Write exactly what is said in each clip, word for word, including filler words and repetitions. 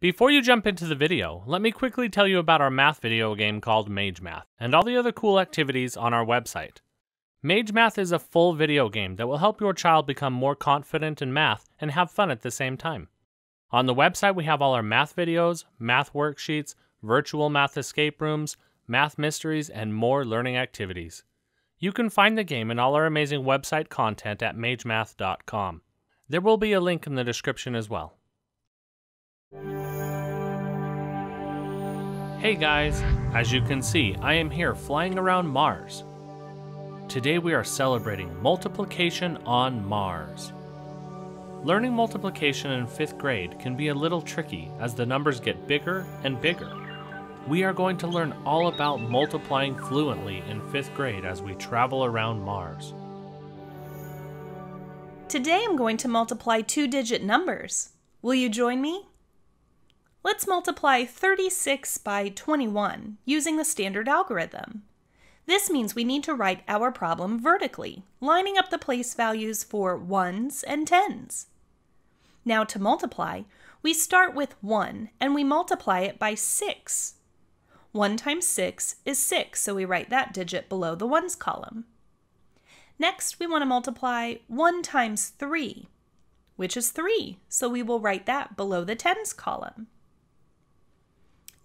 Before you jump into the video, let me quickly tell you about our math video game called MageMath, and all the other cool activities on our website. MageMath is a full video game that will help your child become more confident in math and have fun at the same time. On the website we have all our math videos, math worksheets, virtual math escape rooms, math mysteries, and more learning activities. You can find the game and all our amazing website content at Mage Math dot com. There will be a link in the description as well. Hey guys, as you can see, I am here flying around Mars. Today we are celebrating multiplication on Mars. Learning multiplication in fifth grade can be a little tricky as the numbers get bigger and bigger. We are going to learn all about multiplying fluently in fifth grade as we travel around Mars. Today I'm going to multiply two-digit numbers. Will you join me? Let's multiply thirty-six by twenty-one using the standard algorithm. This means we need to write our problem vertically, lining up the place values for ones and tens. Now to multiply, we start with one and we multiply it by six. one times six is six, so we write that digit below the ones column. Next, we want to multiply one times three, which is three, so we will write that below the tens column.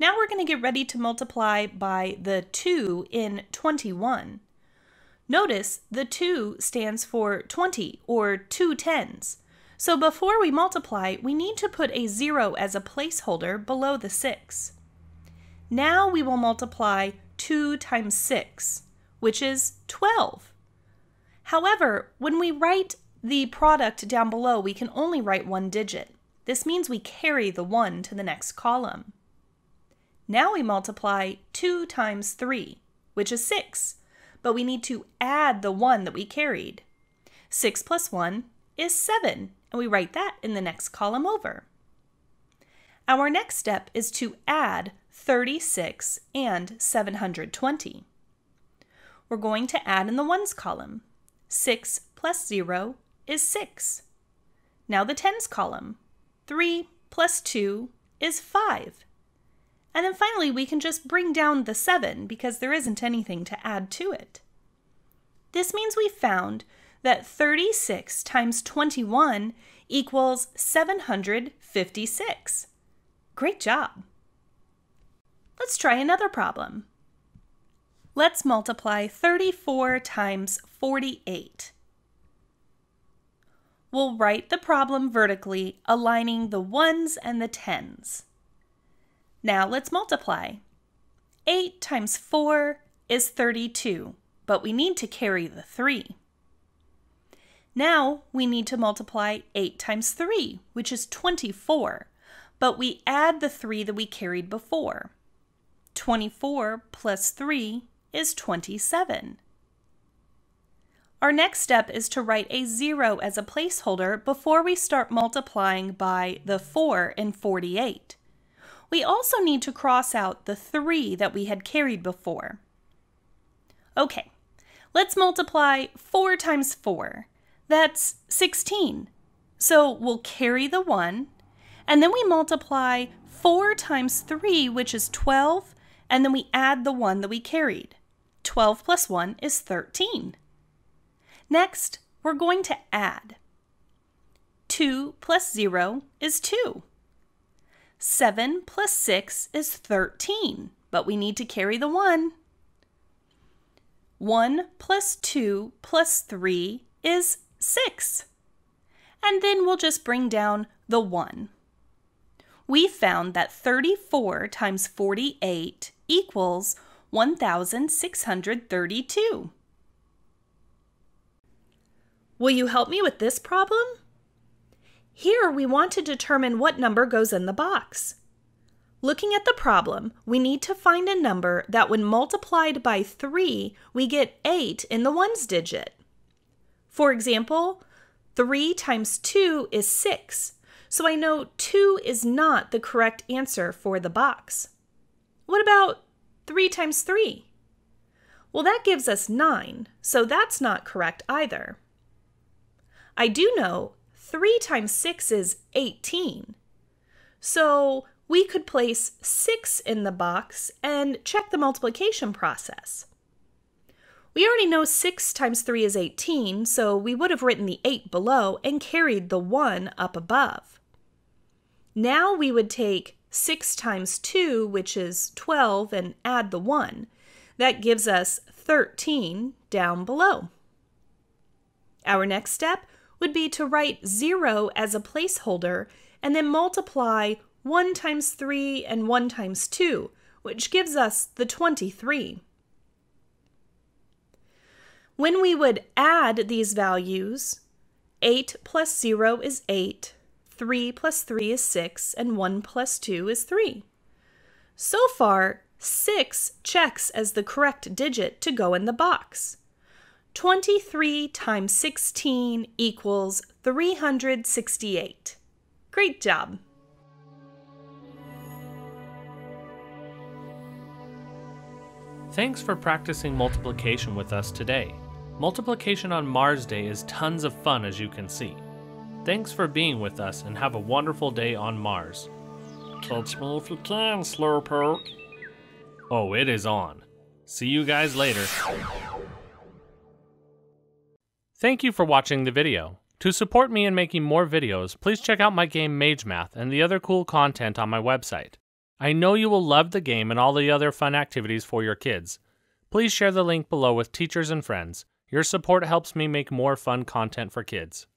Now we're going to get ready to multiply by the two in twenty-one. Notice the two stands for twenty, or two tens. So before we multiply, we need to put a zero as a placeholder below the six. Now we will multiply two times six, which is twelve. However, when we write the product down below, we can only write one digit. This means we carry the one to the next column. Now we multiply two times three, which is six, but we need to add the one that we carried. six plus one is seven, and we write that in the next column over. Our next step is to add thirty-six and seven hundred twenty. We're going to add in the ones column. six plus zero is six. Now the tens column. three plus two is five. And then finally, we can just bring down the seven because there isn't anything to add to it. This means we found that thirty-six times twenty-one equals seven hundred fifty-six. Great job! Let's try another problem. Let's multiply thirty-four times forty-eight. We'll write the problem vertically, aligning the ones and the tens. Now let's multiply. eight times four is thirty-two, but we need to carry the three. Now we need to multiply eight times three, which is twenty-four, but we add the three that we carried before. twenty-four plus three is twenty-seven. Our next step is to write a zero as a placeholder before we start multiplying by the four in forty-eight. We also need to cross out the three that we had carried before. Okay, let's multiply four times four. That's sixteen. So we'll carry the one, and then we multiply four times three, which is twelve, and then we add the one that we carried. twelve plus one is thirteen. Next, we're going to add. two plus zero is two. seven plus six is thirteen, but we need to carry the one. one plus two plus three is six. And then we'll just bring down the one. We found that thirty-four times forty-eight equals one thousand six hundred thirty-two. Will you help me with this problem? Here, we want to determine what number goes in the box. Looking at the problem, we need to find a number that when multiplied by three, we get eight in the ones digit. For example, three times two is six, so I know two is not the correct answer for the box. What about three times three? Well, that gives us nine, so that's not correct either. I do know three times six is eighteen. So we could place six in the box and check the multiplication process. We already know six times three is eighteen, so we would have written the eight below and carried the one up above. Now we would take six times two, which is twelve, and add the one. That gives us thirteen down below. Our next step would be to write zero as a placeholder and then multiply one times three and one times two, which gives us the twenty-three. When we would add these values, eight plus zero is eight, three plus three is six, and one plus two is three. So far, six checks as the correct digit to go in the box. twenty-three times sixteen equals three hundred sixty-eight. Great job! Thanks for practicing multiplication with us today. Multiplication on Mars Day is tons of fun, as you can see. Thanks for being with us and have a wonderful day on Mars. Catch me if you can, Slowpoke. Oh, it is on. See you guys later. Thank you for watching the video. To support me in making more videos, please check out my game MageMath and the other cool content on my website. I know you will love the game and all the other fun activities for your kids. Please share the link below with teachers and friends. Your support helps me make more fun content for kids.